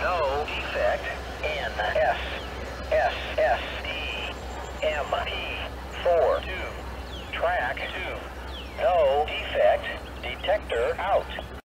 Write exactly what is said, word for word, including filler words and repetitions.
no defect, N S S S D M P four two track two, no defect, detector out.